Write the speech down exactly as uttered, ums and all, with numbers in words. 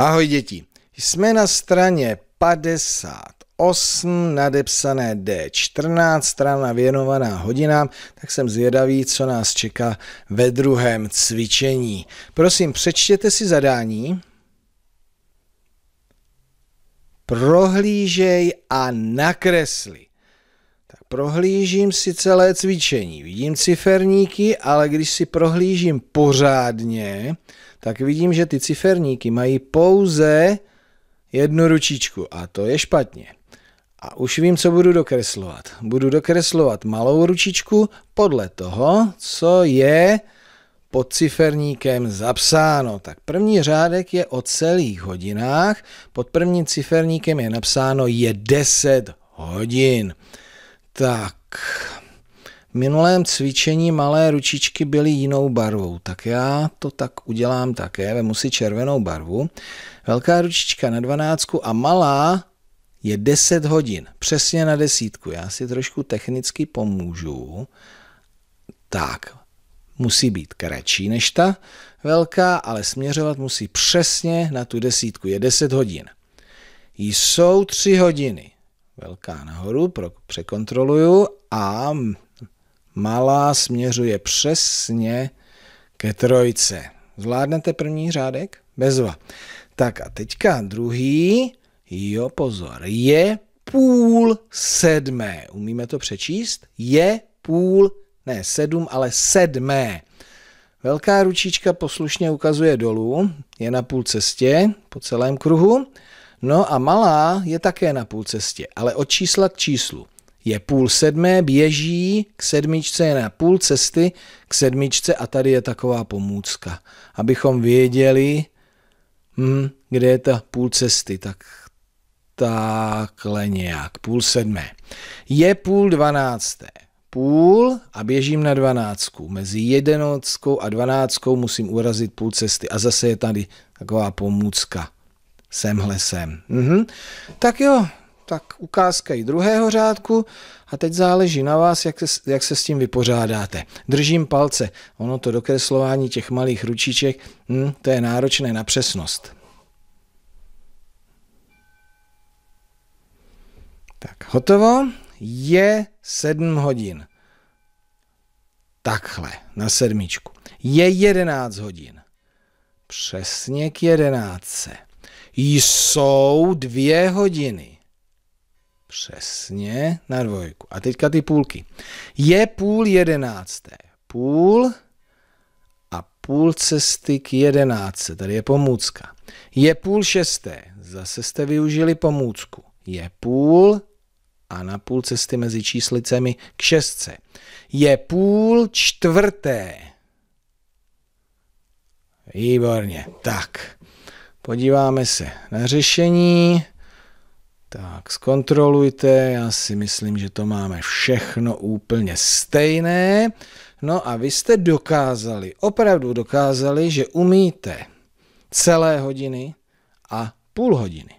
Ahoj děti, jsme na straně padesát osm, nadepsané D čtrnáct, strana věnovaná hodinám, tak jsem zvědavý, co nás čeká ve druhém cvičení. Prosím, přečtěte si zadání. Prohlížej a nakresli. Tak prohlížím si celé cvičení. Vidím ciferníky, ale když si prohlížím pořádně, tak vidím, že ty ciferníky mají pouze jednu ručičku a to je špatně. A už vím, co budu dokreslovat. Budu dokreslovat malou ručičku podle toho, co je pod ciferníkem zapsáno. Tak první řádek je o celých hodinách. Pod prvním ciferníkem je napsáno je deset hodin. Tak, v minulém cvičení malé ručičky byly jinou barvou, tak já to tak udělám také, vemu si červenou barvu. Velká ručička na dvanáctku a malá je deset hodin, přesně na desítku. Já si trošku technicky pomůžu. Tak, musí být kratší než ta velká, ale směřovat musí přesně na tu desítku, je deset hodin. Jsou tři hodiny. Velká nahoru, pro, překontroluju a malá směřuje přesně ke trojce. Zvládnete první řádek? Bezva. Tak a teďka druhý, jo pozor, je půl sedmé. Umíme to přečíst? Je půl, ne sedm, ale sedmé. Velká ručička poslušně ukazuje dolů, je na půl cestě po celém kruhu. No a malá je také na půl cestě, ale od čísla k číslu. Je půl sedmé, běží k sedmičce, je na půl cesty k sedmičce a tady je taková pomůcka. Abychom věděli, hm, kde je ta půl cesty, tak takhle nějak, půl sedmé. Je půl dvanácté, půl a běžím na dvanáctku. Mezi jedenáctkou a dvanáctkou musím urazit půl cesty a zase je tady taková pomůcka. Semhle sem. Mhm. Tak jo, tak ukázka i druhého řádku a teď záleží na vás, jak se, jak se s tím vypořádáte. Držím palce. Ono to dokreslování těch malých ručiček, hm, to je náročné na přesnost. Tak, hotovo. Je sedm hodin. Takhle, na sedmičku. Je jedenáct hodin. Přesně k jedenáctce. Jsou dvě hodiny. Přesně na dvojku. A teďka ty půlky. Je půl jedenácté. Půl a půl cesty k jedenáctce. Tady je pomůcka. Je půl šesté. Zase jste využili pomůcku. Je půl a na půl cesty mezi číslicemi k šestce. Je půl čtvrté. Výborně. Tak. Podíváme se na řešení, tak zkontrolujte, já si myslím, že to máme všechno úplně stejné. No a vy jste dokázali, opravdu dokázali, že umíte celé hodiny a půl hodiny.